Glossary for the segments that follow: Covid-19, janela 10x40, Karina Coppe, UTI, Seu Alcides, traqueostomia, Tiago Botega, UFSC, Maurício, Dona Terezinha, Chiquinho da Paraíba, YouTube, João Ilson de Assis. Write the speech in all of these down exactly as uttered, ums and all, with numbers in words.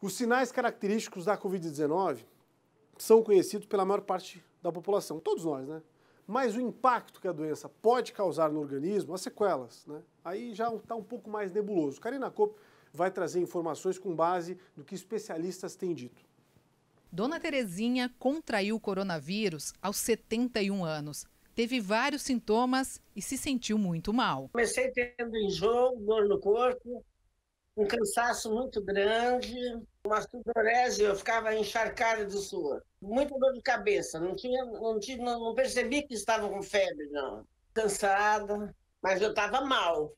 Os sinais característicos da Covid dezenove são conhecidos pela maior parte da população, todos nós, né? Mas o impacto que a doença pode causar no organismo, as sequelas, né? Aí já está um pouco mais nebuloso. Karina Coppe vai trazer informações com base no que especialistas têm dito. Dona Terezinha contraiu o coronavírus aos setenta e um anos. Teve vários sintomas e se sentiu muito mal. Comecei tendo enjoo, dor no corpo, um cansaço muito grande, uma sudorese, eu ficava encharcada de suor. Muita dor de cabeça, não, tinha, não, tinha, não percebi que estava com febre, não. Cansada, mas eu estava mal,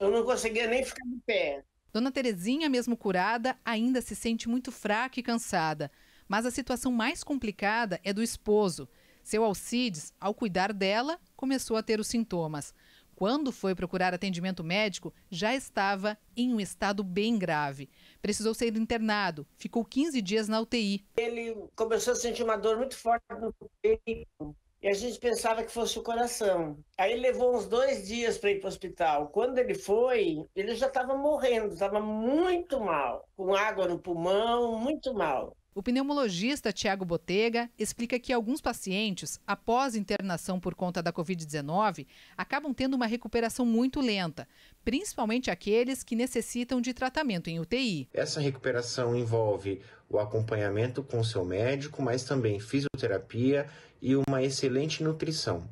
eu não conseguia nem ficar de pé. Dona Terezinha, mesmo curada, ainda se sente muito fraca e cansada. Mas a situação mais complicada é do esposo. Seu Alcides, ao cuidar dela, começou a ter os sintomas. Quando foi procurar atendimento médico, já estava em um estado bem grave. Precisou ser internado, ficou quinze dias na U T I. Ele começou a sentir uma dor muito forte no peito e a gente pensava que fosse o coração. Aí levou uns dois dias para ir para o hospital. Quando ele foi, ele já estava morrendo, estava muito mal, com água no pulmão, muito mal. O pneumologista Tiago Botega explica que alguns pacientes, após internação por conta da Covid dezenove, acabam tendo uma recuperação muito lenta, principalmente aqueles que necessitam de tratamento em U T I. Essa recuperação envolve o acompanhamento com seu médico, mas também fisioterapia e uma excelente nutrição.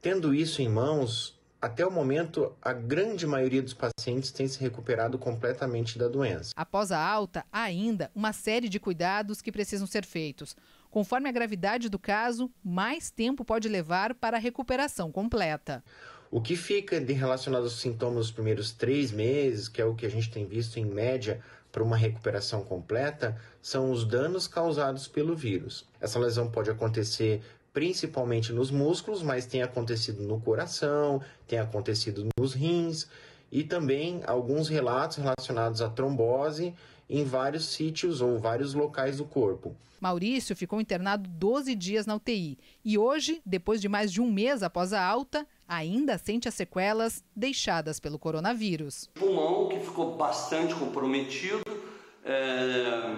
Tendo isso em mãos, até o momento, a grande maioria dos pacientes tem se recuperado completamente da doença. Após a alta, há ainda uma série de cuidados que precisam ser feitos. Conforme a gravidade do caso, mais tempo pode levar para a recuperação completa. O que fica de relacionado aos sintomas dos primeiros três meses, que é o que a gente tem visto em média para uma recuperação completa, são os danos causados pelo vírus. Essa lesão pode acontecer principalmente nos músculos, mas tem acontecido no coração, tem acontecido nos rins e também alguns relatos relacionados à trombose em vários sítios ou vários locais do corpo. Maurício ficou internado doze dias na U T I e hoje, depois de mais de um mês após a alta, ainda sente as sequelas deixadas pelo coronavírus. O pulmão que ficou bastante comprometido, é...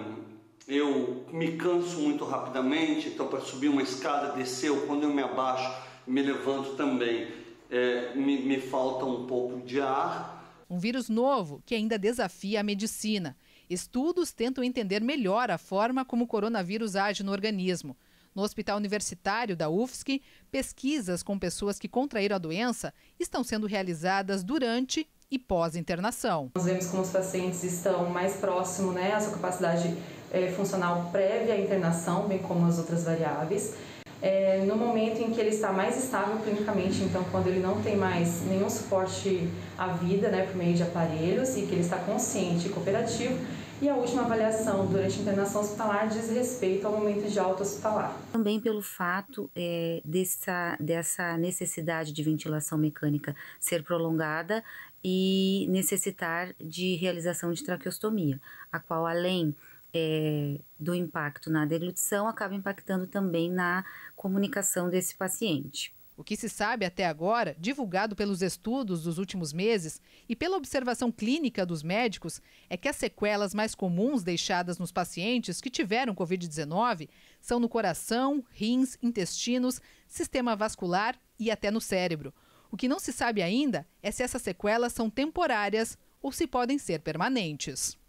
eu me canso muito rapidamente, então para subir uma escada, descer, quando eu me abaixo, me levanto também, é, me, me falta um pouco de ar. Um vírus novo que ainda desafia a medicina. Estudos tentam entender melhor a forma como o coronavírus age no organismo. No Hospital Universitário da U F S C, pesquisas com pessoas que contraíram a doença estão sendo realizadas durante e pós-internação. Nós vemos como os pacientes estão mais próximos, né, à sua capacidade é, funcional prévia à internação, bem como as outras variáveis. É, no momento em que ele está mais estável clinicamente, então quando ele não tem mais nenhum suporte à vida, né, por meio de aparelhos, e que ele está consciente e cooperativo. E a última avaliação durante a internação hospitalar diz respeito ao momento de alta hospitalar. Também pelo fato é, dessa, dessa necessidade de ventilação mecânica ser prolongada e necessitar de realização de traqueostomia, a qual, além é, do impacto na deglutição, acaba impactando também na comunicação desse paciente. O que se sabe até agora, divulgado pelos estudos dos últimos meses e pela observação clínica dos médicos, é que as sequelas mais comuns deixadas nos pacientes que tiveram Covid dezenove são no coração, rins, intestinos, sistema vascular e até no cérebro. O que não se sabe ainda é se essas sequelas são temporárias ou se podem ser permanentes.